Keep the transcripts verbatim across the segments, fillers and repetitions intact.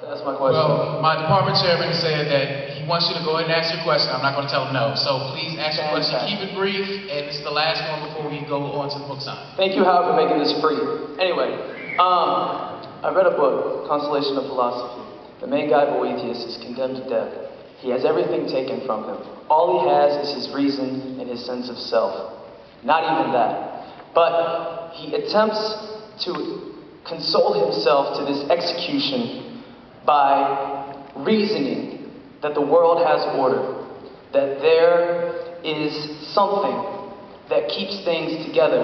So that's my question. Well, my department chairman said that he wants you to go ahead and ask your question. I'm not going to tell him no. So please ask your question. Keep it brief, and it's the last one before we go on to the book signing. Thank you, Howard, for making this free. Anyway, um, I read a book, Consolation of Philosophy. The main guy, Boethius, is condemned to death. He has everything taken from him. All he has is his reason and his sense of self. Not even that. But he attempts to console himself to this execution by reasoning that the world has order, that there is something that keeps things together.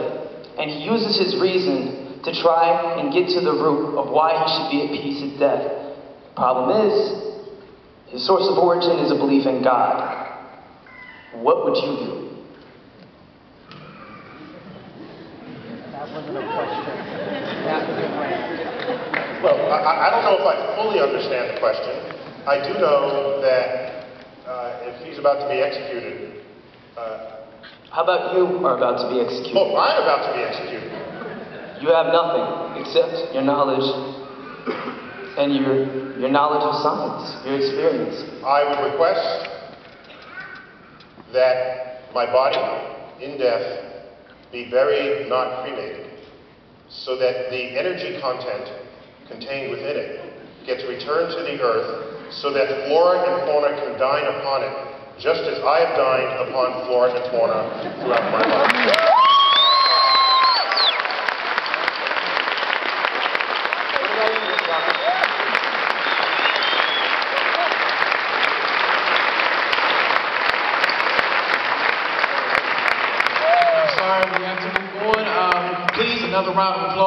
And he uses his reason to try and get to the root of why he should be at peace at death. Problem is, his source of origin is a belief in God. What would you do? Well, I, I don't know if I fully understand the question. I do know that uh, if he's about to be executed... Uh, How about you are about to be executed? Oh, I'm about to be executed. You have nothing except your knowledge and your, your knowledge of science, your experience. I would request that my body in death be buried, not cremated, so that the energy content contained within it gets returned to the earth so that flora and fauna can dine upon it, just as I have dined upon flora and fauna throughout my life. Another round of applause.